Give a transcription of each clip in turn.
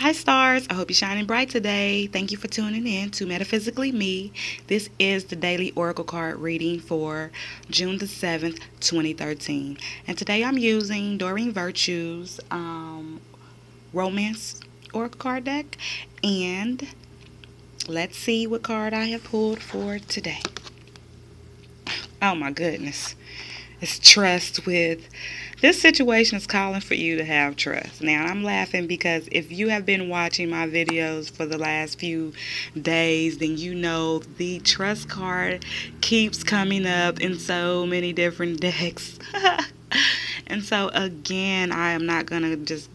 Hi stars, I hope you're shining bright today. Thank you for tuning in to Metaphysically Me. This is the daily oracle card reading for June the 7th, 2013. And today I'm using Doreen Virtue's romance oracle card deck. And let's see what card I have pulled for today. Oh my goodness. It's trust with... This situation is calling for you to have trust. Now, I'm laughing because if you have been watching my videos for the last few days, then you know the trust card keeps coming up in so many different decks. And so, again, I am not going to just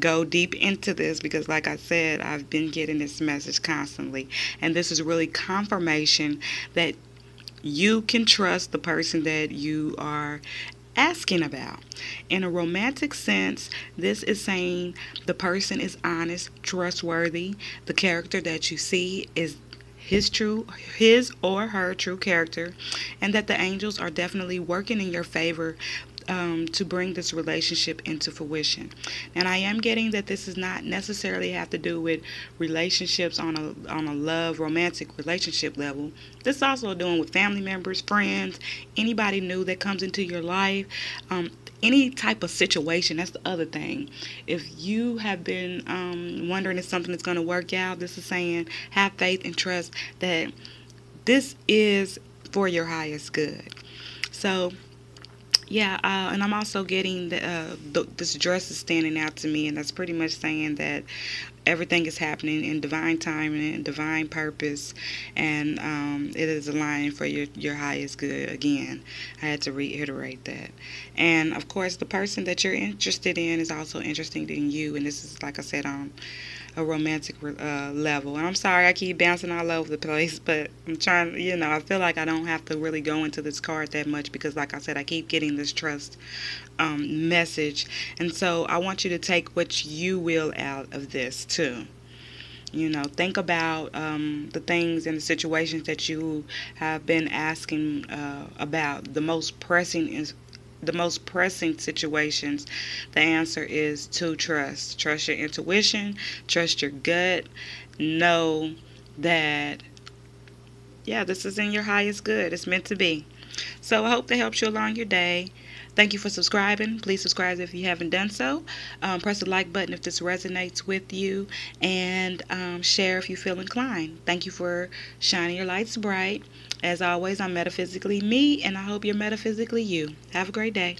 go deep into this because, like I said, I've been getting this message constantly. And this is really confirmation that you can trust the person that you are asking about. In a romantic sense, this is saying the person is honest, trustworthy. The character that you see is his or her true character, and that the angels are definitely working in your favor to bring this relationship into fruition. And I am getting that this is not necessarily have to do with relationships on a love romantic relationship level. This is also doing with family members, friends, anybody new that comes into your life, any type of situation. That's the other thing. If you have been wondering if something is going to work out, this is saying have faith and trust that this is for your highest good. So yeah, and I'm also getting that this dress is standing out to me, and that's pretty much saying that everything is happening in divine timing and divine purpose, and it is aligning for your highest good. Again, I had to reiterate that. And of course, the person that you're interested in is also interested in you, and this is, like I said, on a romantic level. And I'm sorry I keep bouncing all over the place, but I'm trying, you know, I feel like I don't have to really go into this card that much because, like I said, I keep getting this trust message. And so I want you to take what you will out of this too. You know, think about the things and the situations that you have been asking about. The most pressing situations, the answer is to trust. Trust your intuition, trust your gut, know that, yeah, this is in your highest good. It's meant to be. So I hope that helps you along your day. Thank you for subscribing. Please subscribe if you haven't done so. Press the like button if this resonates with you, and share if you feel inclined. Thank you for shining your lights bright. As always, I'm Metaphysically Me, and I hope you're metaphysically you. Have a great day.